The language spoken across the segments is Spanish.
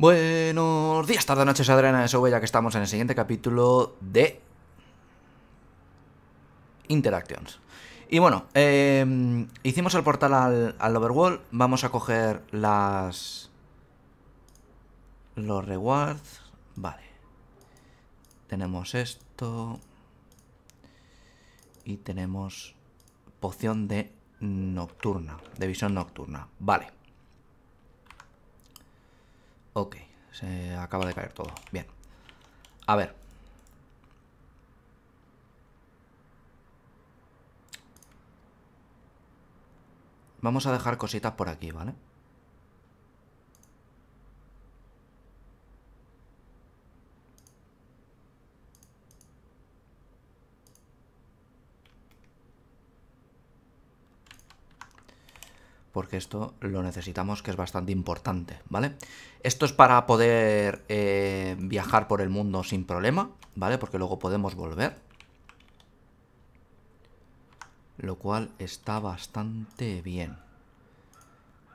Buenos días, tarde, noches, Adrian_asv, ya que estamos en el siguiente capítulo de Interactions. Y bueno, hicimos el portal al Overworld. Vamos a coger los rewards. Vale. Tenemos esto. Y tenemos poción de nocturna, de visión nocturna. Vale. Ok, se acaba de caer todo. Bien. A ver. Vamos a dejar cositas por aquí, ¿vale? Porque esto lo necesitamos, que es bastante importante, ¿vale? Esto es para poder viajar por el mundo sin problema, ¿vale? Porque luego podemos volver. Lo cual está bastante bien.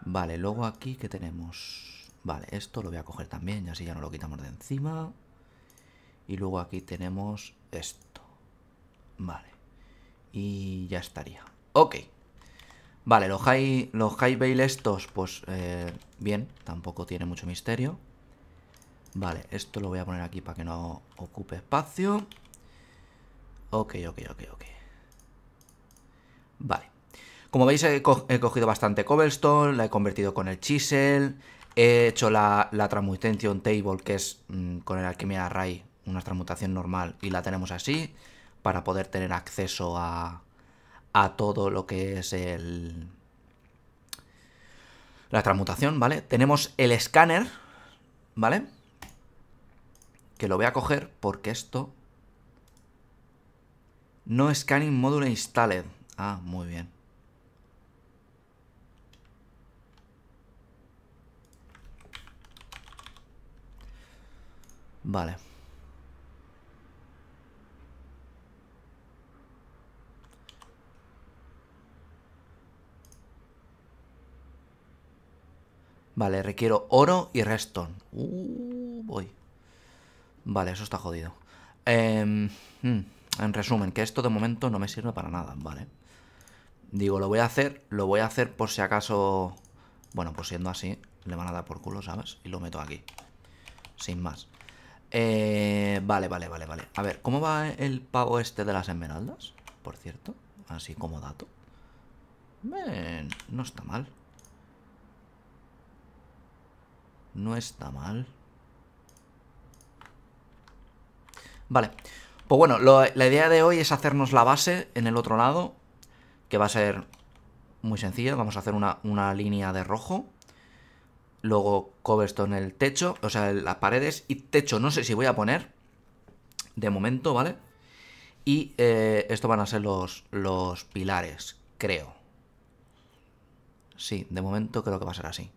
Vale, luego aquí, ¿qué tenemos? Vale, esto lo voy a coger también, y así ya no lo quitamos de encima. Y luego aquí tenemos esto. Vale. Y ya estaría. Ok. Vale, los high veil estos, pues bien, tampoco tiene mucho misterio. Vale, esto lo voy a poner aquí para que no ocupe espacio. Ok. Vale. Como veis, he cogido bastante cobblestone, la he convertido con el chisel. He hecho la Transmutation Table, que es con el Alchemy Array, una transmutación normal, y la tenemos así, para poder tener acceso a todo lo que es la transmutación, ¿vale? Tenemos el escáner, ¿vale? Que lo voy a coger porque esto... No scanning module installed. Ah, muy bien. Vale. Vale, requiero oro y redstone. Voy. Vale, eso está jodido. En resumen, que esto de momento no me sirve para nada, ¿vale? Digo, lo voy a hacer por si acaso... Bueno, pues siendo así, le van a dar por culo, ¿sabes? Y lo meto aquí. Sin más. Vale. A ver, ¿cómo va el pavo este de las esmeraldas? Por cierto, así como dato. Ven, no está mal. No está mal. Vale. Pues bueno, la idea de hoy es hacernos la base en el otro lado, que va a ser muy sencilla. Vamos a hacer una línea de rojo. Luego cobblestone en el techo, o sea, en las paredes y techo. No sé si voy a poner de momento, ¿vale? Y esto van a ser los pilares, creo. Sí, de momento creo que va a ser así.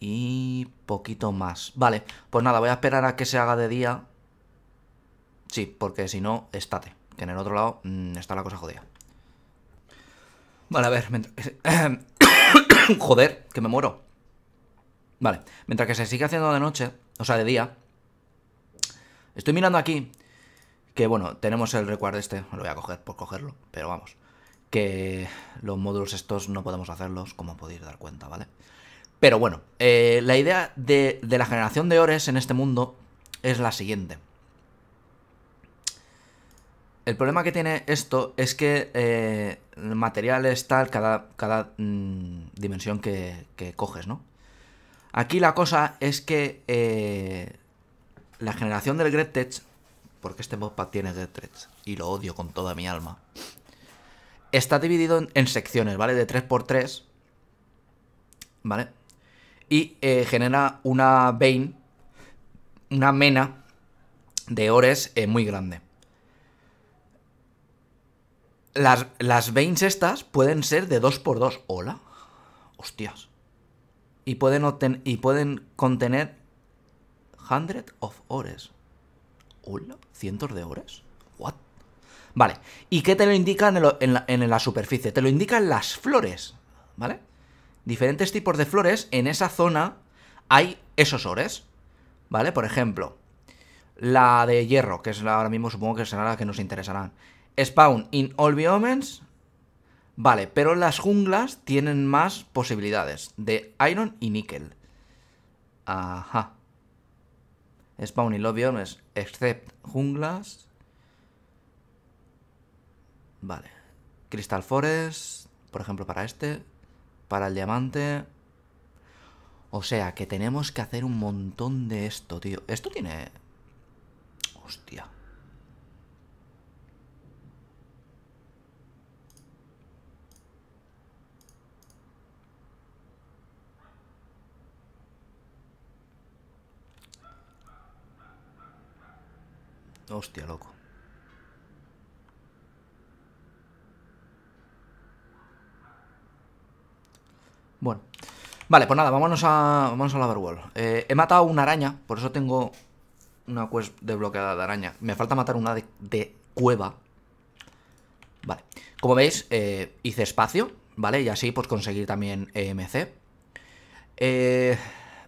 Y poquito más. Vale, pues nada, voy a esperar a que se haga de día. Sí, porque si no, estate. Que en el otro lado está la cosa jodida. Vale, a ver. Joder, que me muero. Vale, mientras que se sigue haciendo de noche, o sea, de día. Estoy mirando aquí. Que bueno, tenemos el recuerdo este. Lo voy a coger por cogerlo, pero vamos. Que los módulos estos no podemos hacerlos, como podéis dar cuenta, ¿vale? Pero bueno, la idea de la generación de ores en este mundo es la siguiente. El problema que tiene esto es que el material es tal cada dimensión que coges, ¿no? Aquí la cosa es que la generación del Gregtech, porque este modpack tiene Gregtech y lo odio con toda mi alma, está dividido en secciones, ¿vale? De 3×3, ¿vale? Y genera una vein, una mena de ores muy grande. Las veins estas pueden ser de 2×2. Hola. Hostias. Y pueden contener 100 of ores. Hola. ¿Cientos de ores? What? Vale. ¿Y qué te lo indican en la superficie? Te lo indican las flores, ¿vale? Diferentes tipos de flores en esa zona hay esos ores, ¿vale? Por ejemplo, la de hierro, que es la, ahora mismo supongo que será la que nos interesará. Spawn in all biomes, vale, pero las junglas tienen más posibilidades de iron y níquel. Ajá. Spawn in all biomes, except junglas. Vale. Crystal Forest, por ejemplo, para este, para el diamante. O sea, que tenemos que hacer un montón de esto, tío. Esto tiene... Hostia. Hostia, loco. Bueno, vale, pues nada, vámonos a la Overworld. He matado una araña, por eso tengo una quest desbloqueada de araña. Me falta matar una de cueva. Vale, como veis, hice espacio, ¿vale? Y así pues conseguir también EMC.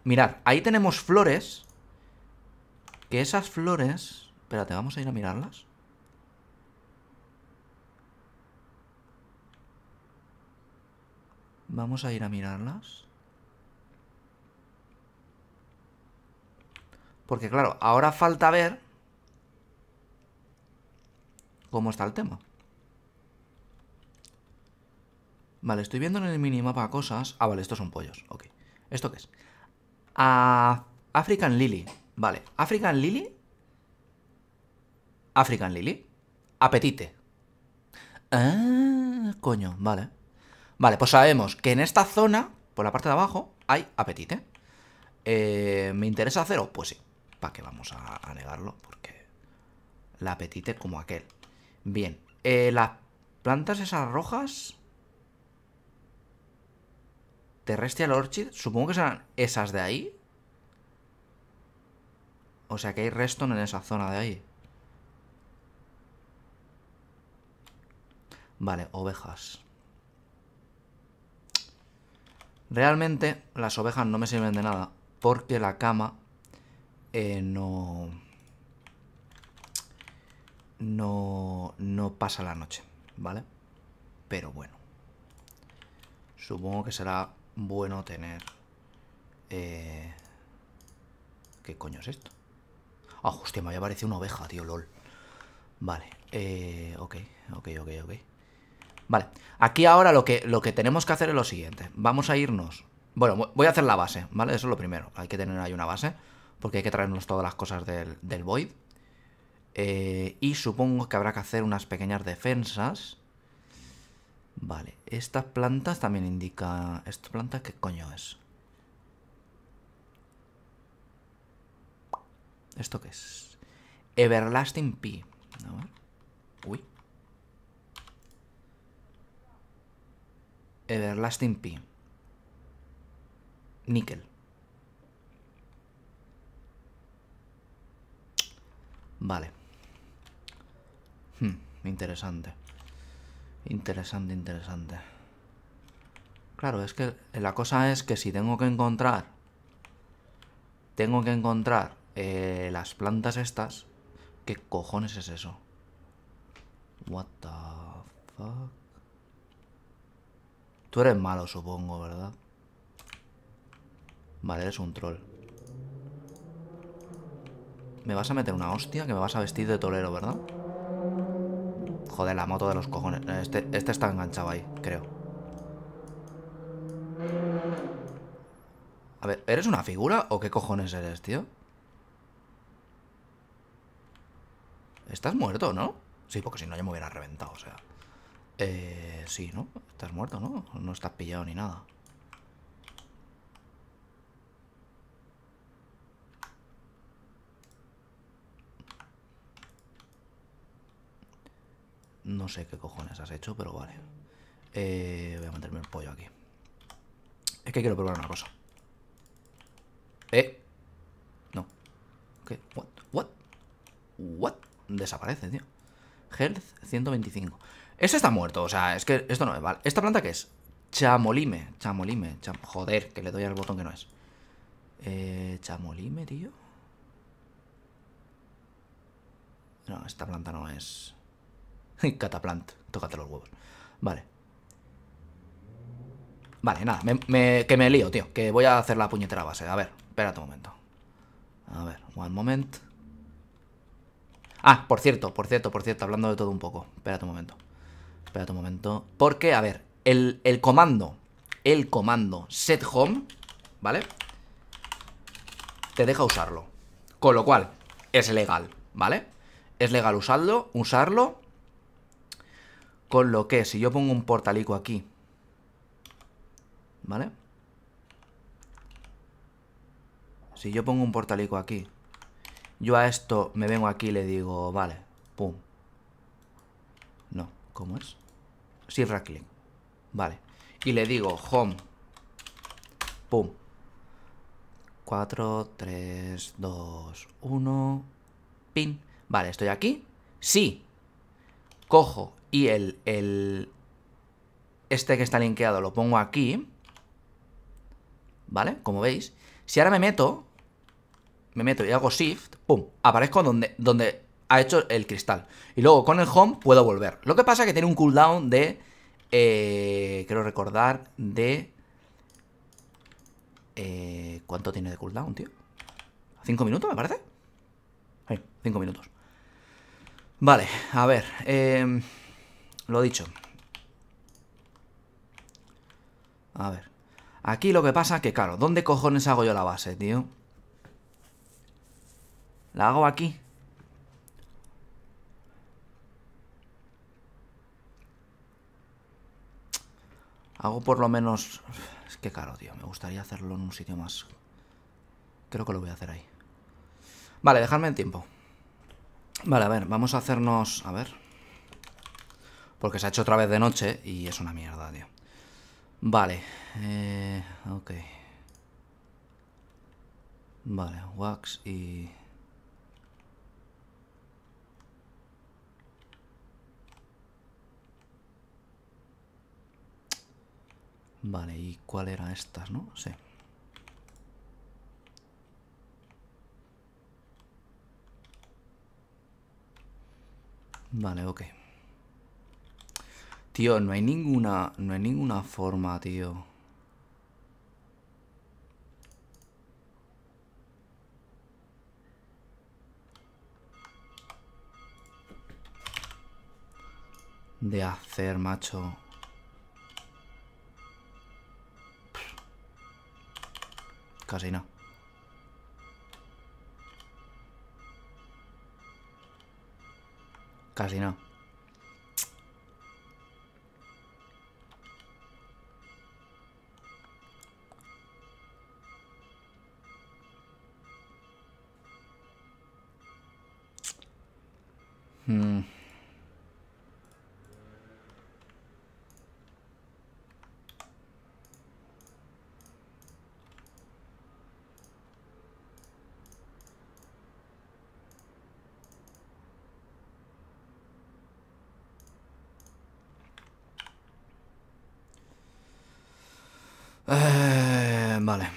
Mirad, ahí tenemos flores. Que esas flores... Espérate, vamos a ir a mirarlas. Vamos a ir a mirarlas. Porque claro, ahora falta ver cómo está el tema. Vale, estoy viendo en el minimapa cosas. Ah, vale, estos son pollos, ok. ¿Esto qué es? African Lily. Vale, African Lily. African Lily. Apetite. Ah, coño, vale. Vale, pues sabemos que en esta zona, por la parte de abajo, hay apetite. ¿Me interesa cero? Pues sí. ¿Para qué vamos a negarlo? Porque la apetite como aquel. Bien. Las plantas esas rojas... Terrestrial Orchid. Supongo que serán esas de ahí. O sea que hay Redstone en esa zona de ahí. Vale, ovejas. Realmente las ovejas no me sirven de nada porque la cama no pasa la noche, ¿vale? Pero bueno, supongo que será bueno tener... ¿Qué coño es esto? Ah, hostia, me había parecido una oveja, tío, lol. Vale, ok. Vale, aquí ahora lo que tenemos que hacer es lo siguiente. Vamos a irnos... Bueno, voy a hacer la base, ¿vale? Eso es lo primero. Hay que tener ahí una base, porque hay que traernos todas las cosas del void. Y supongo que habrá que hacer unas pequeñas defensas. Vale, estas plantas también indican... ¿Estas plantas qué coño es? ¿Esto qué es? Everlasting Pea. A ver. Uy. Everlasting Pea. Níquel. Vale. Interesante. Interesante. Claro, es que la cosa es que si tengo que encontrar... las plantas estas... ¿Qué cojones es eso? What the fuck... Tú eres malo, supongo, ¿verdad? Vale, eres un troll. Me vas a meter una hostia que me vas a vestir de torero, ¿verdad? Joder, la moto de los cojones. Este está enganchado ahí, creo. A ver, ¿eres una figura o qué cojones eres, tío? Estás muerto, ¿no? Sí, porque si no ya me hubiera reventado, o sea... sí, ¿no? Estás muerto, ¿no? No estás pillado ni nada. No sé qué cojones has hecho, pero vale. Voy a meterme el pollo aquí. Es que quiero probar una cosa. No. ¿Qué? What? Desaparece, tío. Health 125. Este está muerto, o sea, es que esto no es, vale. ¿Esta planta qué es? Chamolime. Joder, que le doy al botón que no es. Chamolime, tío. No, esta planta no es... Cataplant, tócate los huevos. Vale. Vale, nada, que me lío, tío. Que voy a hacer la puñetera base. A ver, espérate un momento. A ver, one moment. Ah, por cierto, hablando de todo un poco. Espérate un momento. Porque, a ver, el comando set home, ¿vale? Te deja usarlo. Con lo cual, es legal, ¿vale? Es legal usarlo. Con lo que, si yo pongo un portalico aquí, ¿vale? Si yo pongo un portalico aquí, yo a esto me vengo aquí y le digo, vale, pum. No, ¿cómo es? Sí, Rackling. Vale. Y le digo home. Pum. 4, 3, 2, 1. Pin. Vale, estoy aquí. Sí. Cojo y este que está linkeado lo pongo aquí. ¿Vale? Como veis. Si ahora me meto y hago shift, pum, aparezco donde ha hecho el cristal. Y luego con el home puedo volver. Lo que pasa es que tiene un cooldown de... Quiero recordar de... ¿Cuánto tiene de cooldown, tío? ¿5 minutos, me parece? Sí, 5 minutos. Vale, a ver. Lo dicho. A ver. Aquí lo que pasa es que, claro, ¿dónde cojones hago yo la base, tío? La hago aquí. Hago por lo menos... Es que claro, tío, me gustaría hacerlo en un sitio más. Creo que lo voy a hacer ahí. Vale, dejadme el tiempo. Vale, a ver, vamos a hacernos... A ver. Porque se ha hecho otra vez de noche y es una mierda, tío. Vale. Ok. Vale, wax y... Vale, ¿y cuál era estas, no? Sí. Vale, ok. Tío, no hay ninguna forma, tío. De hacer, macho. Casi no. Casi no. Vale.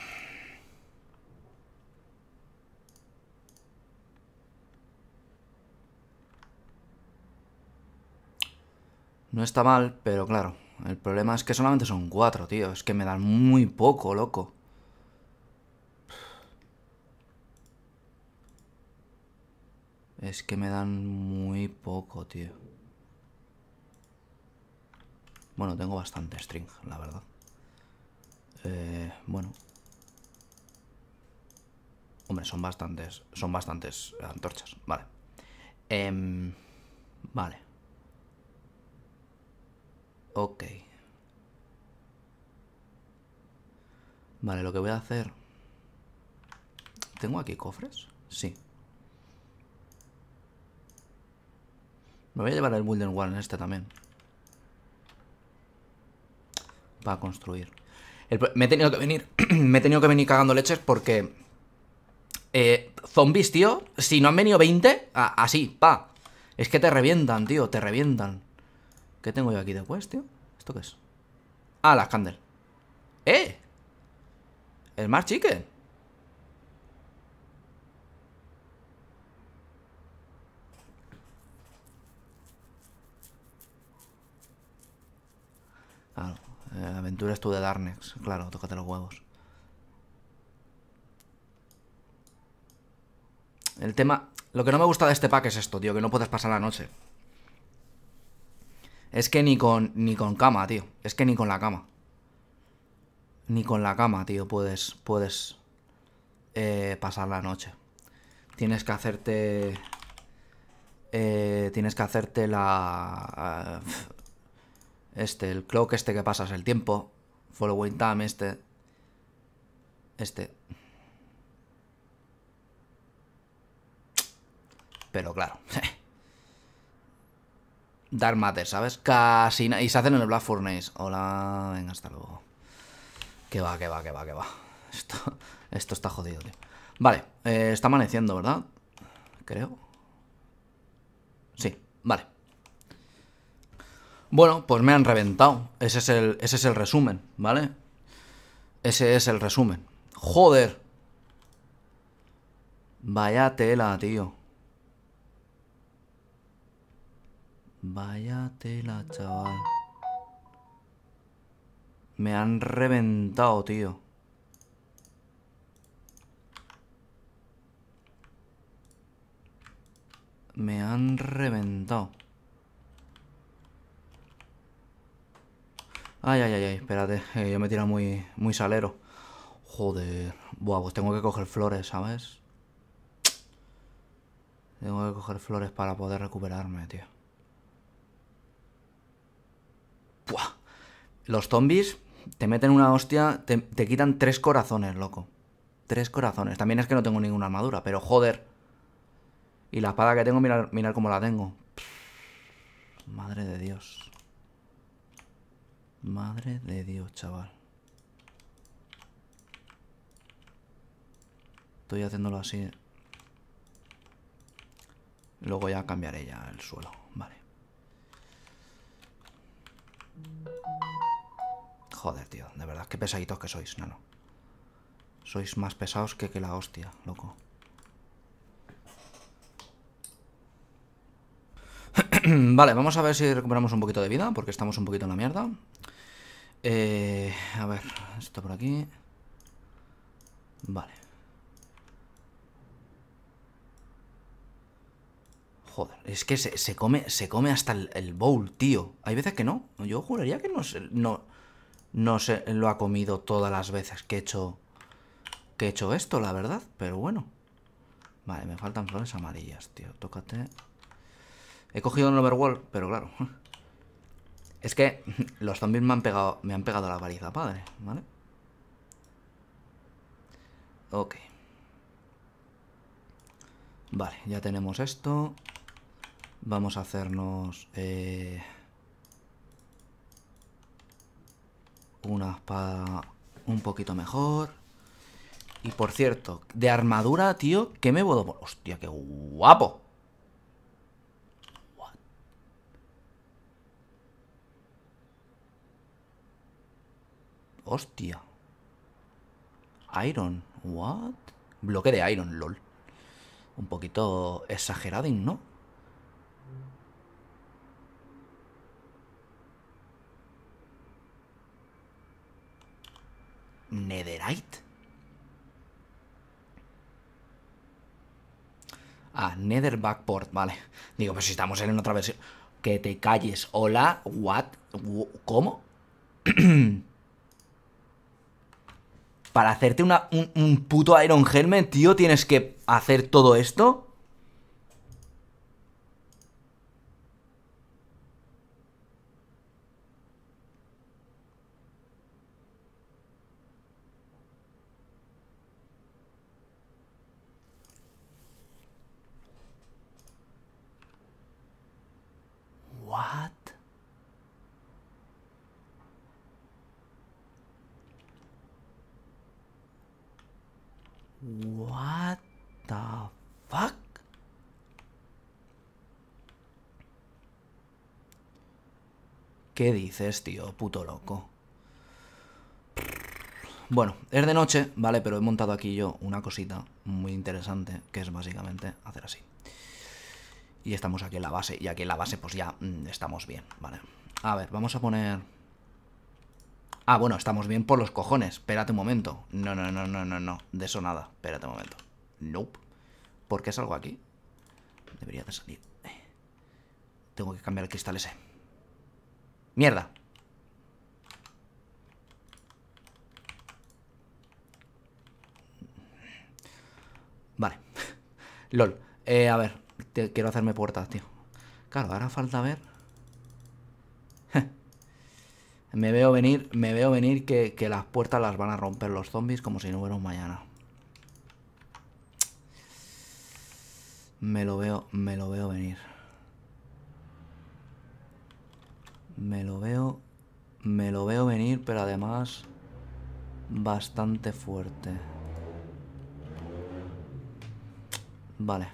No está mal, pero claro, el problema es que solamente son 4, tío. Es que me dan muy poco, loco. Es que me dan muy poco, tío. Bueno, tengo bastante string, la verdad. Bueno. Hombre, son bastantes antorchas, vale. Vale. Ok. Vale, lo que voy a hacer... ¿Tengo aquí cofres? Sí. Me voy a llevar el Golden One en este también. Para construir. Me he tenido que venir cagando leches porque... zombies, tío, si no han venido 20, así, pa. Es que te revientan, tío, te revientan. ¿Qué tengo yo aquí de quest, tío? ¿Esto qué es? Ah, la candel. ¡Eh! El Smart Chicken. Aventuras tú de Darnex. Claro, tócate los huevos. El tema... Lo que no me gusta de este pack es esto, tío. Que no puedes pasar la noche. Es que ni con cama, tío. Es que ni con la cama. Ni con la cama, tío, puedes pasar la noche. Tienes que hacerte... tienes que hacerte la... el clock este que pasas el tiempo. Following time este. Pero claro. Dark Matter, ¿sabes? Casi... Y se hacen en el Black Furnace. Hola, venga, hasta luego. Que va, que va, que va, que va. Esto está jodido, tío. Vale, está amaneciendo, ¿verdad? Creo. Sí, vale. Bueno, pues me han reventado. Ese es el resumen, ¿vale? Ese es el resumen. ¡Joder! Vaya tela, tío. Vaya tela, chaval. Me han reventado, tío. Me han reventado. Ay, ay, ay, ay, espérate. Yo me he tirado muy salero. Joder. Buah, pues tengo que coger flores, ¿sabes? Tengo que coger flores para poder recuperarme, tío. Buah. Los zombies te meten una hostia. Te quitan 3 corazones, loco. 3 corazones. También es que no tengo ninguna armadura, pero joder. Y la espada que tengo, mirad cómo la tengo. Pff, madre de Dios. Madre de Dios, chaval. Estoy haciéndolo así. Luego ya cambiaré ya el suelo. Vale. Joder, tío, de verdad, qué pesaditos que sois, nano. Sois más pesados que la hostia, loco. Vale, vamos a ver si recuperamos un poquito de vida, porque estamos un poquito en la mierda. A ver, esto por aquí. Vale. Joder, es que se come hasta el bowl, tío. Hay veces que no. Yo juraría que no se lo ha comido todas las veces que he hecho esto, la verdad. Pero bueno. Vale, me faltan flores amarillas, tío. Tócate. He cogido un Overworld, pero claro. Es que los zombies me han pegado la paliza, padre. ¿Vale? Ok. Vale, ya tenemos esto. Vamos a hacernos... una espada un poquito mejor. Y por cierto, de armadura, tío, ¿qué me puedo poner? Hostia, qué guapo. What? Hostia. Iron, what? Bloque de iron, lol. Un poquito exagerado, ¿no? Netherite. Ah, Nether Backport, vale. Digo, pues si estamos en otra versión. Que te calles, hola, what? ¿Cómo? Para hacerte un puto Iron Helmet, tío, tienes que hacer todo esto. What the fuck? ¿Qué dices, tío? Puto loco. Bueno, es de noche, vale, pero he montado aquí yo una cosita muy interesante, que es básicamente hacer así. Y estamos aquí en la base, y aquí en la base pues ya estamos bien, vale. A ver, vamos a poner Ah, bueno, estamos bien por los cojones. Espérate un momento. No, no, no, no, no, no. De eso nada. Espérate un momento. Nope. ¿Por qué salgo aquí? Debería de salir. Tengo que cambiar el cristal ese. ¡Mierda! Vale. LOL. A ver. Quiero hacerme puertas, tío. Claro, ahora falta ver... Me veo venir que las puertas las van a romper los zombies como si no hubiera un mañana. Me lo veo venir, pero además bastante fuerte. Vale.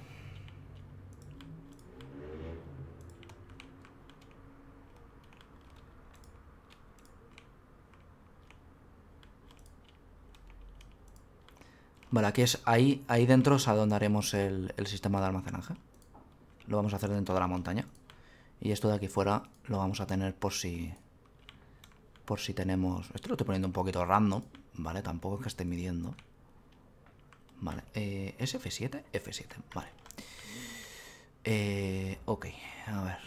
Vale, aquí es, ahí dentro es a donde haremos el sistema de almacenaje. Lo vamos a hacer dentro de la montaña. Y esto de aquí fuera lo vamos a tener por si tenemos... Esto lo estoy poniendo un poquito random, ¿vale? Tampoco es que esté midiendo. Vale, ¿es F7? F7, vale. Ok, a ver.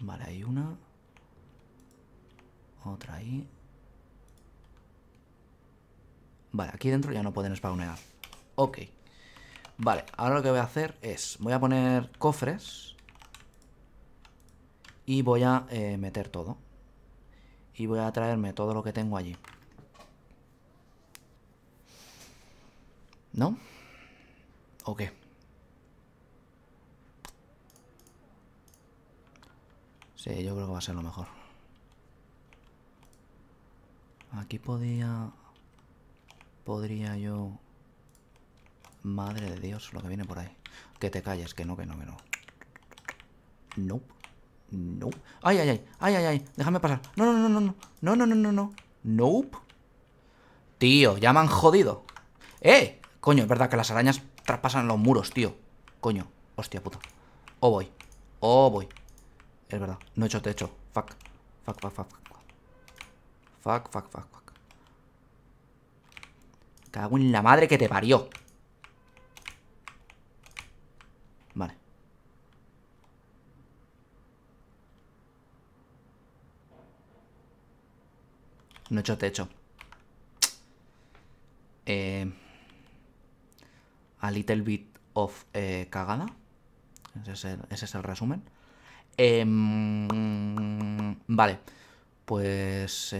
Vale, hay una. Otra ahí. Vale, aquí dentro ya no pueden spawnear. Ok. Vale, ahora lo que voy a hacer es... Voy a poner cofres. Y voy a meter todo. Y voy a traerme todo lo que tengo allí. ¿No? Ok. Sí, yo creo que va a ser lo mejor. Aquí podría yo... Madre de Dios, lo que viene por ahí. Que te calles, que no, que no, que no. Nope. Nope. Ay, ay, ay, ay, ay, ay. Déjame pasar. No, no, no, no, no. No, no, no, no, no. Nope. Tío, ya me han jodido. ¡Eh! Coño, es verdad que las arañas traspasan los muros, tío. Coño, hostia puta. Oh, voy. Oh, voy. Es verdad, no he hecho techo. Fuck. Fuck, fuck, fuck, fuck. Fuck, fuck, fuck, fuck. Cago en la madre que te parió. Vale. No he hecho techo. A little bit of cagada. Ese es el resumen. Vale. Pues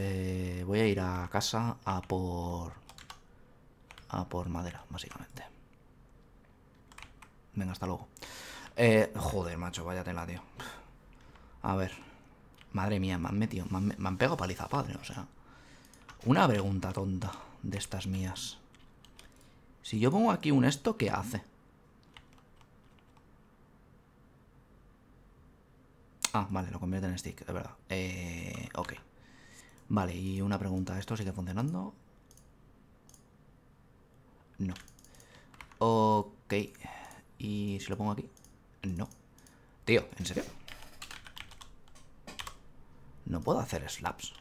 voy a ir a casa a por madera, básicamente. Venga, hasta luego. Joder, macho, vaya tela, tío. A ver. Madre mía, me han metido. Me han pegado paliza, padre, o sea. Una pregunta tonta de estas mías. Si yo pongo aquí un esto, ¿qué hace? Ah, vale, lo convierte en stick, es verdad. Ok. Vale, y una pregunta. ¿Esto sigue funcionando? No. Ok. ¿Y si lo pongo aquí? No. Tío, ¿en serio? No puedo hacer slaps.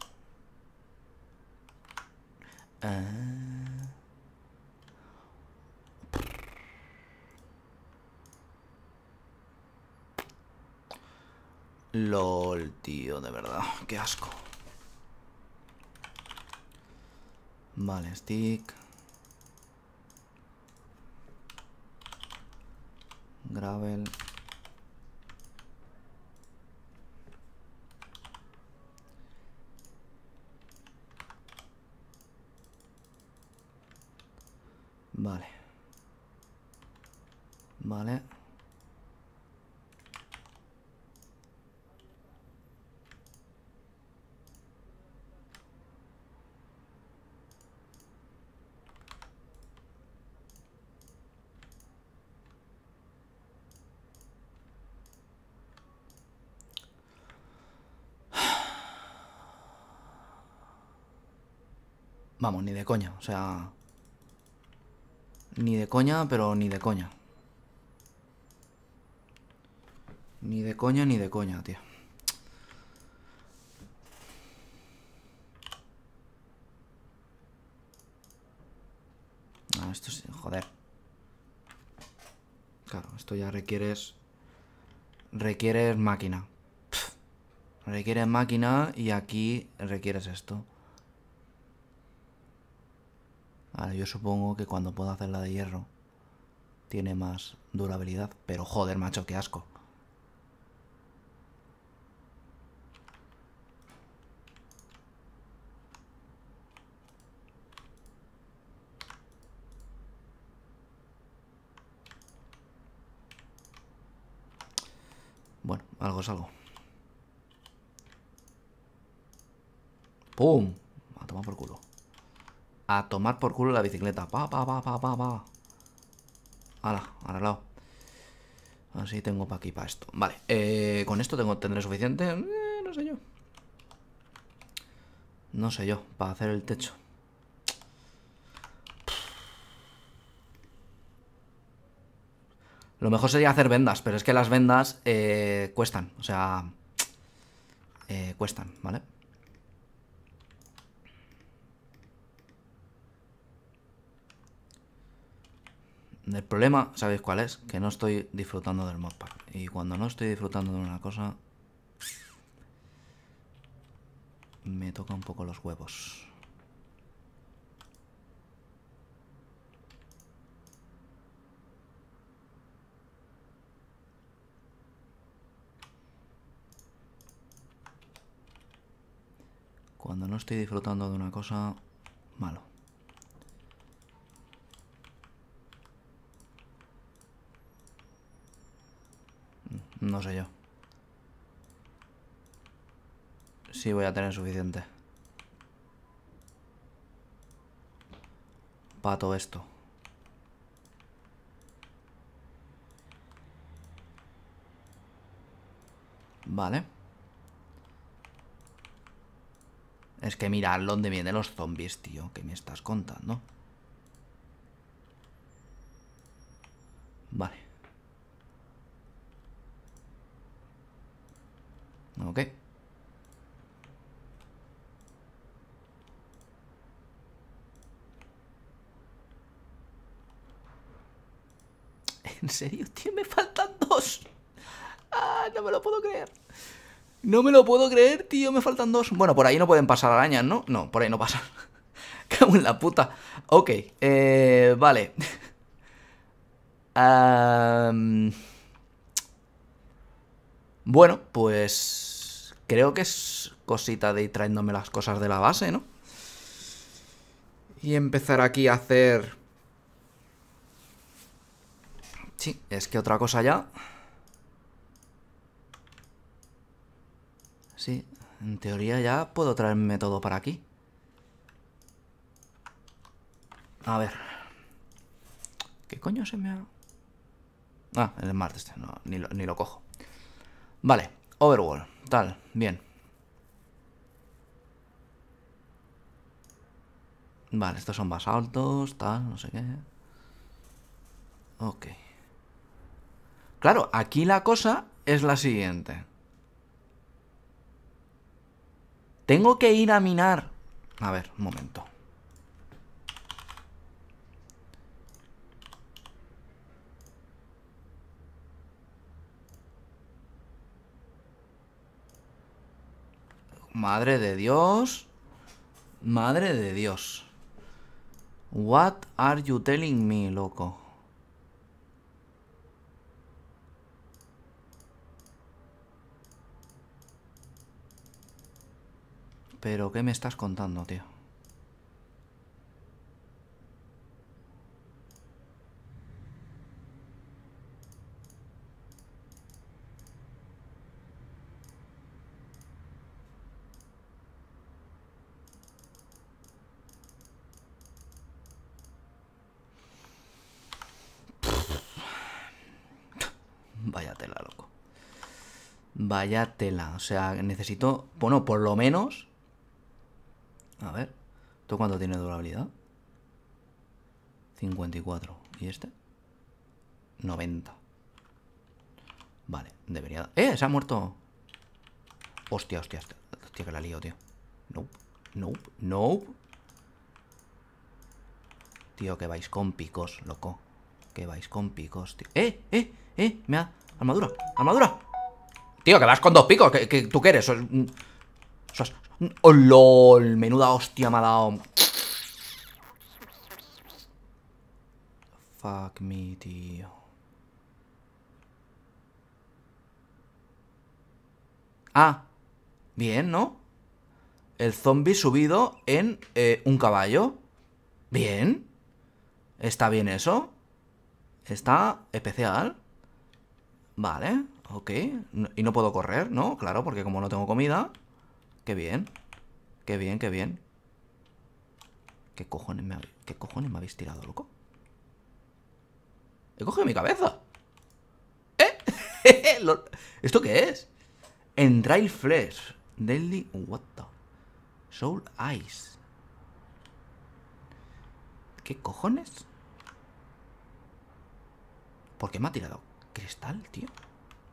LOL, tío, de verdad. Qué asco. Vale, stick. Gravel. Vale. Vale. Vamos, ni de coña, o sea... Ni de coña, pero ni de coña. Ni de coña, tío. Claro, esto es... Joder. Claro, esto ya requieres... Requieres máquina. Requieres máquina y aquí requieres esto. Ahora, yo supongo que cuando pueda hacer la de hierro tiene más durabilidad. Pero joder, macho, qué asco. Bueno, algo es algo. ¡Pum! A tomar por culo. A tomar por culo la bicicleta. Pa, pa, pa, pa, pa, pa. Ala, arreglado. Así tengo para aquí, para esto. Vale, con esto tendré suficiente. No sé yo. No sé yo, para hacer el techo. Lo mejor sería hacer vendas, pero es que las vendas cuestan, o sea, cuestan, ¿vale? El problema, ¿sabéis cuál es? Que no estoy disfrutando del modpack. Y cuando no estoy disfrutando de una cosa, me toca un poco los huevos. Cuando no estoy disfrutando de una cosa, malo. No sé yo. Sí voy a tener suficiente para todo esto. Vale. Es que mirad dónde vienen los zombies, tío. ¿Qué me estás contando? Vale. Ok. ¿En serio, tío? Me faltan dos. Ah, no me lo puedo creer. No me lo puedo creer, tío, me faltan dos. Bueno, por ahí no pueden pasar arañas, ¿no? No, por ahí no pasan. Cago en la puta. Ok, vale. Bueno, pues creo que es cosita de ir trayéndome las cosas de la base, ¿no? Y empezar aquí a hacer... Sí, es que otra cosa ya... Sí, en teoría ya puedo traerme todo para aquí. A ver. ¿Qué coño se me ha...? Ah, el Smart este, no, ni lo cojo. Vale, Overworld, tal, bien. Vale, estos son basaltos, tal, no sé qué. Ok. Claro, aquí la cosa es la siguiente. Tengo que ir a minar. A ver, un momento. Madre de Dios. Madre de Dios. What are you telling me, loco? ¿Pero qué me estás contando, tío? Vaya tela, loco. Vaya tela. O sea, necesito... Bueno, por lo menos... A ver, ¿tú cuánto tiene durabilidad? 54. ¿Y este? 90. Vale, debería... ¡Eh! Se ha muerto. Hostia, hostia, hostia. Hostia, que la lío, tío. Nope, nope, nope. tío, que vais con picos, loco. Que vais con picos, tío. Me da... Armadura, armadura. Tío, que vas con dos picos. Que tú qué eres? Sos... ¡Oh, lol! Menuda hostia me ha dado. Fuck me, tío. Ah, bien, ¿no? El zombie subido en un caballo. Bien. Está bien eso. Está especial. Vale, ok. Y no puedo correr, ¿no? Claro, porque como no tengo comida. Qué bien. Qué bien, qué bien. ¿Qué cojones me habéis tirado, loco? He cogido mi cabeza. ¿Eh? ¿Esto qué es? Entrail Flesh. Deadly. What the? Soul Eyes. ¿Qué cojones? ¿Por qué me ha tirado cristal, tío?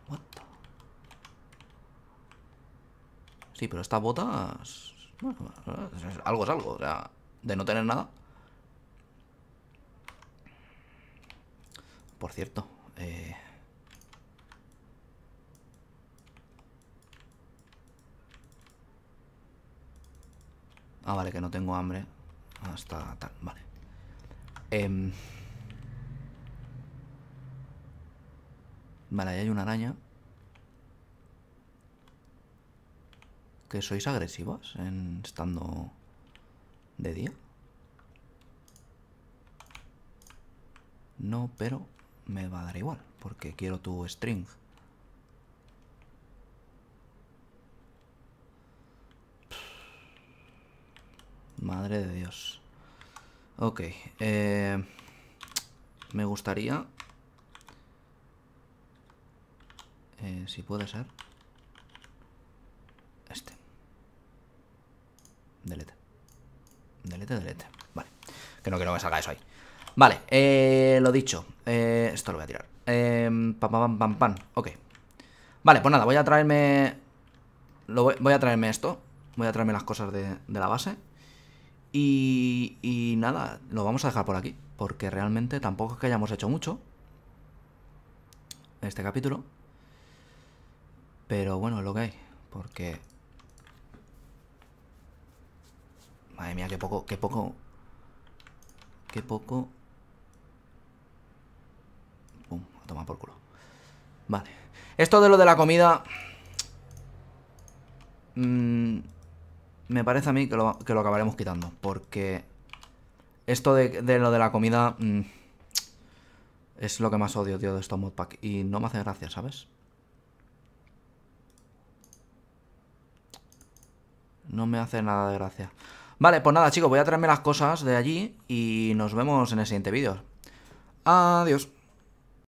What the? Sí, pero estas botas. Bueno, algo es algo. O sea, de no tener nada. Por cierto, ah, vale, que no tengo hambre. Hasta tal, vale. Vale, ahí hay una araña. ¿Que sois agresivas en estando de día? No, pero... me va a dar igual, porque quiero tu string. Madre de Dios. Ok. Me gustaría... si puede ser... este. Delete. Delete, delete. Vale. Que no me salga eso ahí. Vale, lo dicho. Esto lo voy a tirar. Pam, pam, pam, pam. Ok. Vale, pues nada, voy a traerme... voy a traerme esto. Voy a traerme las cosas de la base. Y nada, lo vamos a dejar por aquí. Porque realmente tampoco es que hayamos hecho mucho en este capítulo. Pero bueno, es lo que hay. Porque... madre mía, qué poco... qué poco... qué poco... pum, a tomar por culo. Vale. Esto de lo de la comida... me parece a mí que lo acabaremos quitando. Porque... esto de lo de la comida... es lo que más odio, tío, de estos modpack. Y no me hace gracia, ¿sabes? No me hace nada de gracia. Vale, pues nada, chicos, voy a traerme las cosas de allí y nos vemos en el siguiente vídeo. Adiós.